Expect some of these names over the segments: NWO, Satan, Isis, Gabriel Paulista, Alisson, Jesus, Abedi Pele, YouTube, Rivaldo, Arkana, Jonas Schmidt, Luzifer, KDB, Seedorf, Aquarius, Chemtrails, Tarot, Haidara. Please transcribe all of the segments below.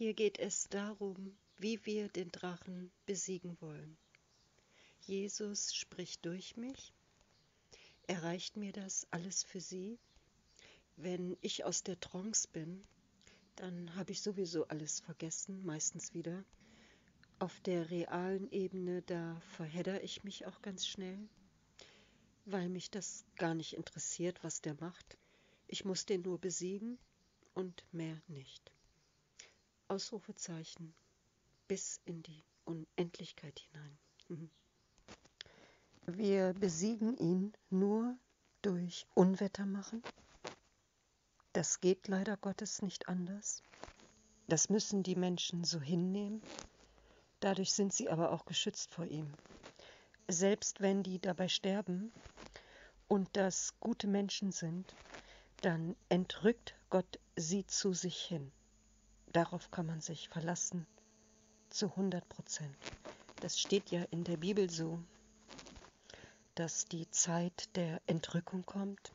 Hier geht es darum, wie wir den Drachen besiegen wollen. Jesus spricht durch mich. Erreicht mir das alles für Sie? Wenn ich aus der Trance bin, dann habe ich sowieso alles vergessen, meistens wieder. Auf der realen Ebene, da verheddere ich mich auch ganz schnell, weil mich das gar nicht interessiert, was der macht. Ich muss den nur besiegen und mehr nicht. Ausrufezeichen bis in die Unendlichkeit hinein. Wir besiegen ihn nur durch Unwetter machen. Das geht leider Gottes nicht anders. Das müssen die Menschen so hinnehmen. Dadurch sind sie aber auch geschützt vor ihm. Selbst wenn die dabei sterben und das gute Menschen sind, dann entrückt Gott sie zu sich hin. Darauf kann man sich verlassen, zu 100%. Das steht ja in der Bibel so, dass die Zeit der Entrückung kommt.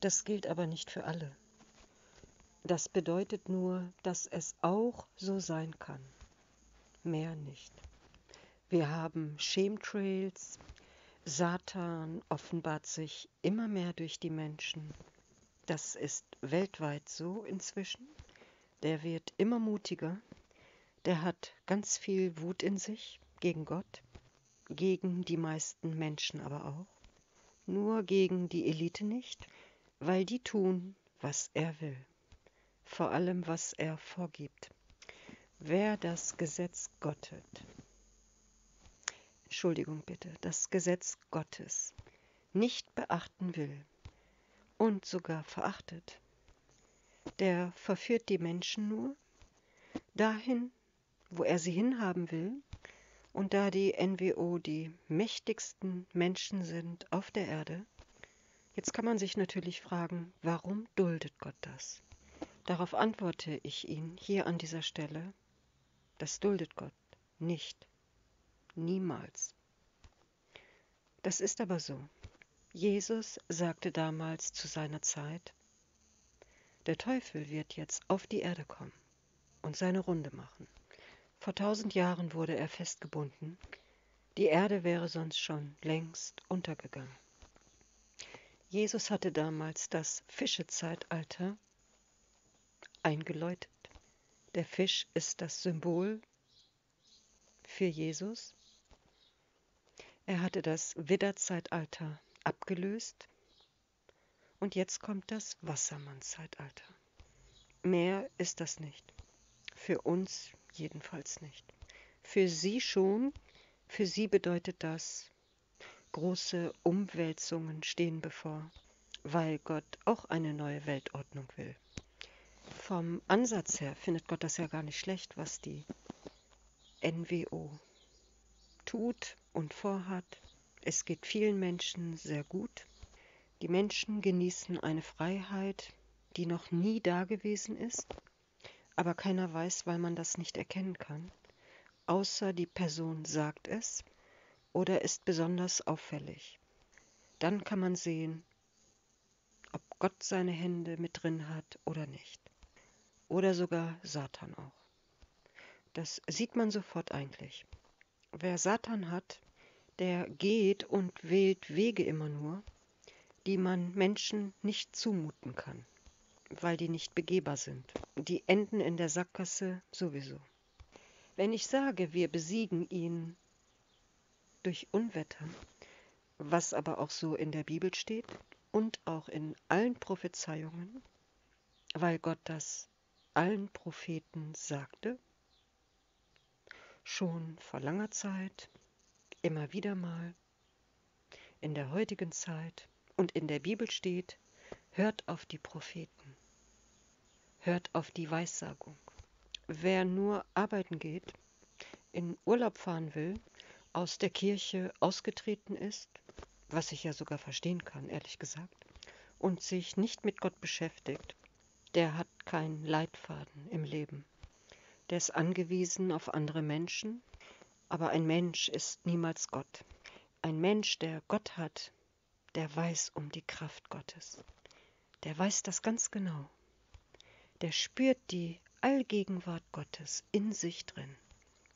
Das gilt aber nicht für alle. Das bedeutet nur, dass es auch so sein kann. Mehr nicht. Wir haben Chemtrails, Satan offenbart sich immer mehr durch die Menschen. Das ist weltweit so inzwischen. Der wird immer mutiger. Der hat ganz viel Wut in sich gegen Gott, gegen die meisten Menschen aber auch. Nur gegen die Elite nicht, weil die tun, was er will. Vor allem, was er vorgibt. Wer das Gesetz gottet, Entschuldigung bitte, das Gesetz Gottes nicht beachten will und sogar verachtet, der verführt die Menschen nur dahin, wo er sie hinhaben will. Und da die NWO die mächtigsten Menschen sind auf der Erde, jetzt kann man sich natürlich fragen, warum duldet Gott das? Darauf antworte ich Ihnen hier an dieser Stelle. Das duldet Gott nicht. Niemals. Das ist aber so. Jesus sagte damals zu seiner Zeit, der Teufel wird jetzt auf die Erde kommen und seine Runde machen. Vor 1000 Jahren wurde er festgebunden. Die Erde wäre sonst schon längst untergegangen. Jesus hatte damals das Fischezeitalter eingeläutet. Der Fisch ist das Symbol für Jesus. Er hatte das Widderzeitalter abgelöst und jetzt kommt das Wassermannszeitalter. Mehr ist das nicht. Für uns jedenfalls nicht. Für sie schon. Für sie bedeutet das, große Umwälzungen stehen bevor, weil Gott auch eine neue Weltordnung will. Vom Ansatz her findet Gott das ja gar nicht schlecht, was die NWO tut und vorhat. Es geht vielen Menschen sehr gut. Die Menschen genießen eine Freiheit, die noch nie da gewesen ist, aber keiner weiß, weil man das nicht erkennen kann, außer die Person sagt es oder ist besonders auffällig. Dann kann man sehen, ob Gott seine Hände mit drin hat oder nicht. Oder sogar Satan auch. Das sieht man sofort eigentlich. Wer Satan hat, der geht und wählt Wege immer nur, die man Menschen nicht zumuten kann, weil die nicht begehbar sind. Die enden in der Sackgasse sowieso. Wenn ich sage, wir besiegen ihn durch Unwetter, was aber auch so in der Bibel steht und auch in allen Prophezeiungen, weil Gott das allen Propheten sagte, schon vor langer Zeit, immer wieder mal, in der heutigen Zeit und in der Bibel steht, hört auf die Propheten, hört auf die Weissagung. Wer nur arbeiten geht, in Urlaub fahren will, aus der Kirche ausgetreten ist, was ich ja sogar verstehen kann, ehrlich gesagt, und sich nicht mit Gott beschäftigt, der hat keinen Leitfaden im Leben. Der ist angewiesen auf andere Menschen, aber ein Mensch ist niemals Gott. Ein Mensch, der Gott hat, der weiß um die Kraft Gottes. Der weiß das ganz genau. Der spürt die Allgegenwart Gottes in sich drin.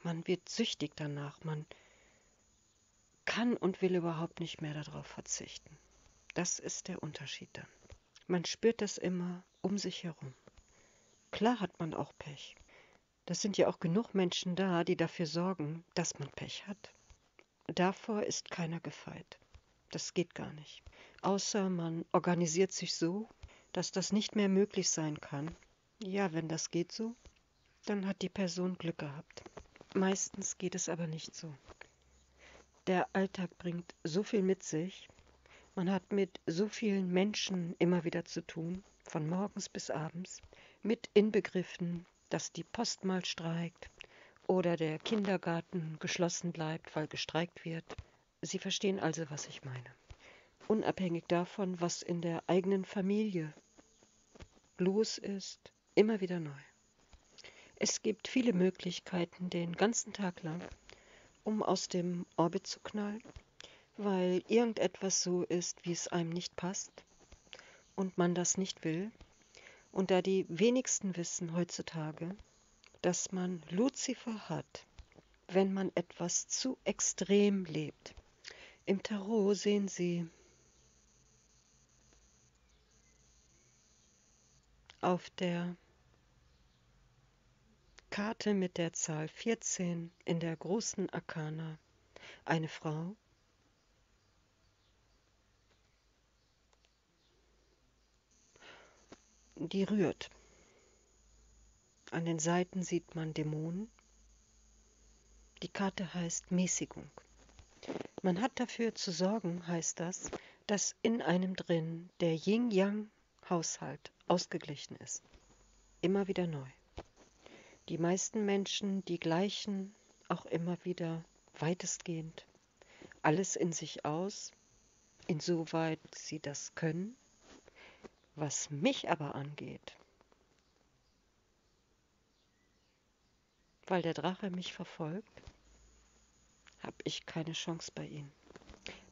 Man wird süchtig danach, man kann und will überhaupt nicht mehr darauf verzichten. Das ist der Unterschied dann. Man spürt das immer um sich herum. Klar hat man auch Pech. Das sind ja auch genug Menschen da, die dafür sorgen, dass man Pech hat. Davor ist keiner gefeit. Das geht gar nicht. Außer man organisiert sich so, dass das nicht mehr möglich sein kann. Ja, wenn das geht so, dann hat die Person Glück gehabt. Meistens geht es aber nicht so. Der Alltag bringt so viel mit sich. Man hat mit so vielen Menschen immer wieder zu tun, von morgens bis abends, mit Inbegriffen, dass die Post mal streikt oder der Kindergarten geschlossen bleibt, weil gestreikt wird. Sie verstehen also, was ich meine. Unabhängig davon, was in der eigenen Familie los ist, immer wieder neu. Es gibt viele Möglichkeiten den ganzen Tag lang, um aus dem Orbit zu knallen, weil irgendetwas so ist, wie es einem nicht passt und man das nicht will. Und da die wenigsten wissen heutzutage, dass man Luzifer hat, wenn man etwas zu extrem lebt. Im Tarot sehen Sie auf der Karte mit der Zahl 14 in der großen Arkana eine Frau, die rührt. An den Seiten sieht man Dämonen. Die Karte heißt Mäßigung. Man hat dafür zu sorgen, heißt das, dass in einem drin der Yin-Yang-Haushalt ausgeglichen ist. Immer wieder neu. Die meisten Menschen, die gleichen auch immer wieder weitestgehend alles in sich aus, insoweit sie das können. Was mich aber angeht, weil der Drache mich verfolgt, habe ich keine Chance bei ihm.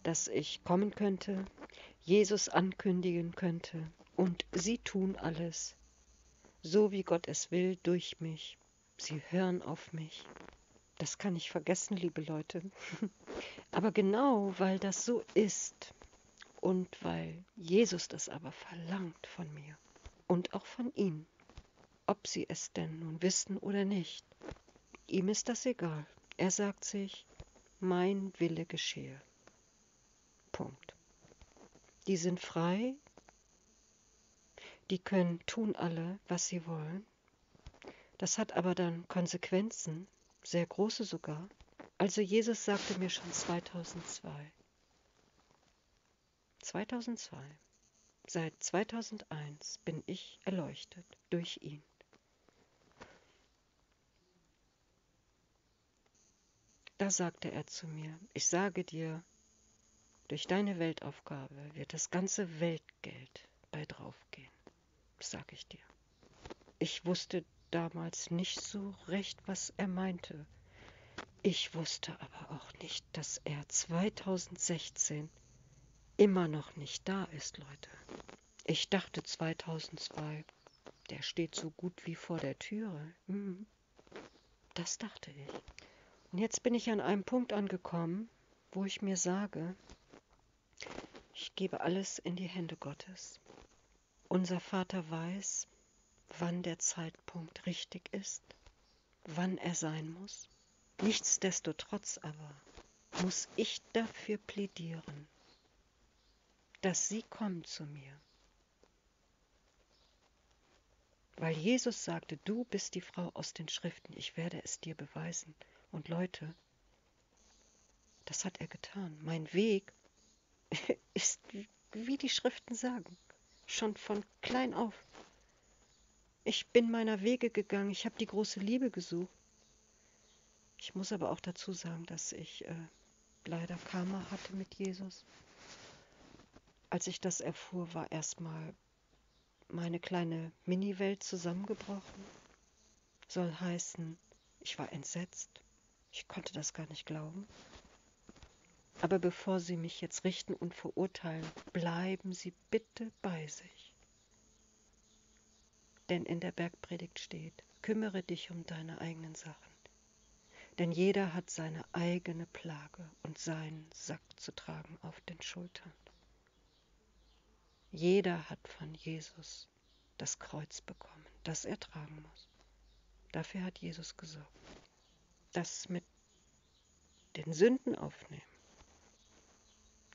Dass ich kommen könnte, Jesus ankündigen könnte und sie tun alles, so wie Gott es will, durch mich. Sie hören auf mich. Das kann ich vergessen, liebe Leute. Aber genau, weil das so ist, und weil Jesus das aber verlangt von mir und auch von Ihnen, ob Sie es denn nun wissen oder nicht, ihm ist das egal. Er sagt sich, mein Wille geschehe. Punkt. Die sind frei, die können tun alle, was sie wollen. Das hat aber dann Konsequenzen, sehr große sogar. Also Jesus sagte mir schon 2002, seit 2001 bin ich erleuchtet durch ihn. Da sagte er zu mir, ich sage dir, durch deine Weltaufgabe wird das ganze Weltgeld bei draufgehen, sage ich dir. Ich wusste damals nicht so recht, was er meinte. Ich wusste aber auch nicht, dass er 2016 immer noch nicht da ist, Leute. Ich dachte 2002, der steht so gut wie vor der Türe. Das dachte ich. Und jetzt bin ich an einem Punkt angekommen, wo ich mir sage, ich gebe alles in die Hände Gottes. Unser Vater weiß, wann der Zeitpunkt richtig ist, wann er sein muss. Nichtsdestotrotz aber muss ich dafür plädieren, dass sie kommen zu mir. Weil Jesus sagte, du bist die Frau aus den Schriften, ich werde es dir beweisen. Und Leute, das hat er getan. Mein Weg ist, wie die Schriften sagen, schon von klein auf. Ich bin meiner Wege gegangen, ich habe die große Liebe gesucht. Ich muss aber auch dazu sagen, dass ich leider Karma hatte mit Jesus. Als ich das erfuhr, war erstmal meine kleine Mini-Welt zusammengebrochen. Soll heißen, ich war entsetzt. Ich konnte das gar nicht glauben. Aber bevor Sie mich jetzt richten und verurteilen, bleiben Sie bitte bei sich. Denn in der Bergpredigt steht, kümmere dich um deine eigenen Sachen. Denn jeder hat seine eigene Plage und seinen Sack zu tragen auf den Schultern. Jeder hat von Jesus das Kreuz bekommen, das er tragen muss. Dafür hat Jesus gesorgt. Das mit den Sünden aufnehmen,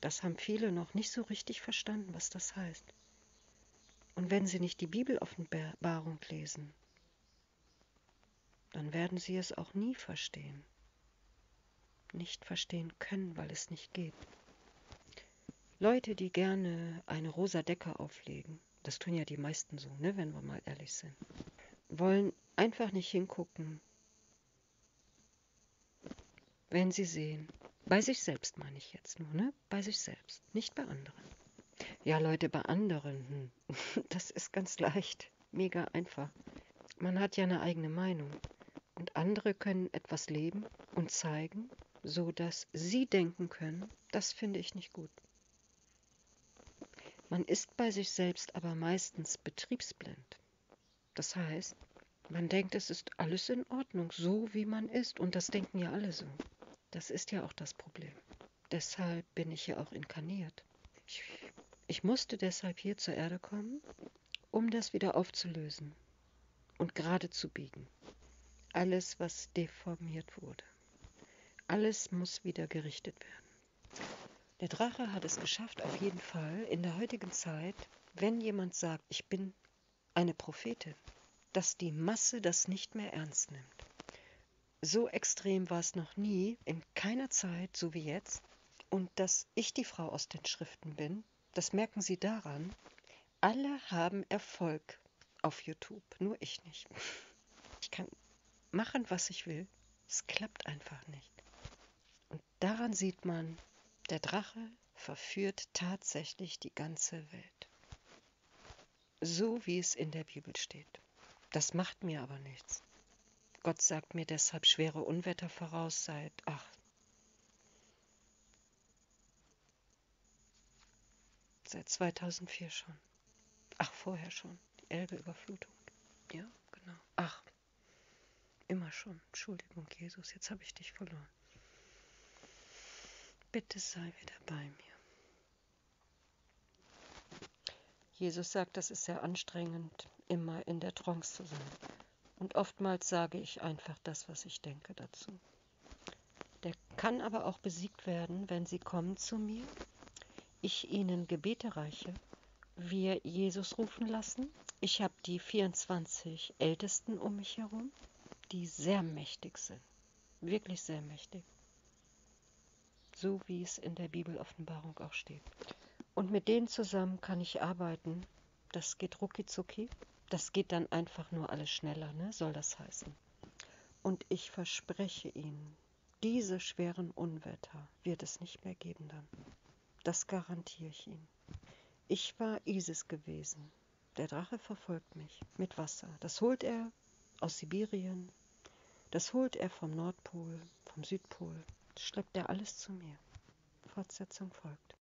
das haben viele noch nicht so richtig verstanden, was das heißt. Und wenn sie nicht die Bibeloffenbarung lesen, dann werden sie es auch nie verstehen. Nicht verstehen können, weil es nicht geht. Leute, die gerne eine rosa Decke auflegen, das tun ja die meisten so, ne, wenn wir mal ehrlich sind, wollen einfach nicht hingucken, wenn sie sehen, bei sich selbst meine ich jetzt nur, ne? Bei sich selbst, nicht bei anderen. Ja, Leute, bei anderen, das ist ganz leicht, mega einfach. Man hat ja eine eigene Meinung und andere können etwas leben und zeigen, sodass sie denken können, das finde ich nicht gut. Man ist bei sich selbst aber meistens betriebsblind. Das heißt, man denkt, es ist alles in Ordnung, so wie man ist. Und das denken ja alle so. Das ist ja auch das Problem. Deshalb bin ich ja auch inkarniert. Ich musste deshalb hier zur Erde kommen, um das wieder aufzulösen und gerade zu biegen. Alles, was deformiert wurde. Alles muss wieder gerichtet werden. Der Drache hat es geschafft, auf jeden Fall in der heutigen Zeit, wenn jemand sagt, ich bin eine Prophetin, dass die Masse das nicht mehr ernst nimmt. So extrem war es noch nie, in keiner Zeit, so wie jetzt. Und dass ich die Frau aus den Schriften bin, das merken Sie daran, alle haben Erfolg auf YouTube, nur ich nicht. Ich kann machen, was ich will, es klappt einfach nicht. Und daran sieht man, der Drache verführt tatsächlich die ganze Welt. So wie es in der Bibel steht. Das macht mir aber nichts. Gott sagt mir deshalb schwere Unwetter voraus seit, seit 2004 schon. Vorher schon. Die Elbe-Überflutung. Ja, genau. Immer schon. Entschuldigung, Jesus, jetzt habe ich dich verloren. Bitte sei wieder bei mir. Jesus sagt, das ist sehr anstrengend, immer in der Trance zu sein. Und oftmals sage ich einfach das, was ich denke dazu. Der kann aber auch besiegt werden, wenn Sie kommen zu mir, ich Ihnen Gebete reiche, wir Jesus rufen lassen. Ich habe die 24 Ältesten um mich herum, die sehr mächtig sind, wirklich sehr mächtig. So wie es in der Bibeloffenbarung auch steht. Und mit denen zusammen kann ich arbeiten, das geht rucki zucki. Das geht dann einfach nur alles schneller, ne? Soll das heißen. Und ich verspreche Ihnen, diese schweren Unwetter wird es nicht mehr geben dann. Das garantiere ich Ihnen. Ich war Isis gewesen. Der Drache verfolgt mich mit Wasser. Das holt er aus Sibirien. Das holt er vom Nordpol, vom Südpol. Das schleppt er alles zu mir. Fortsetzung folgt.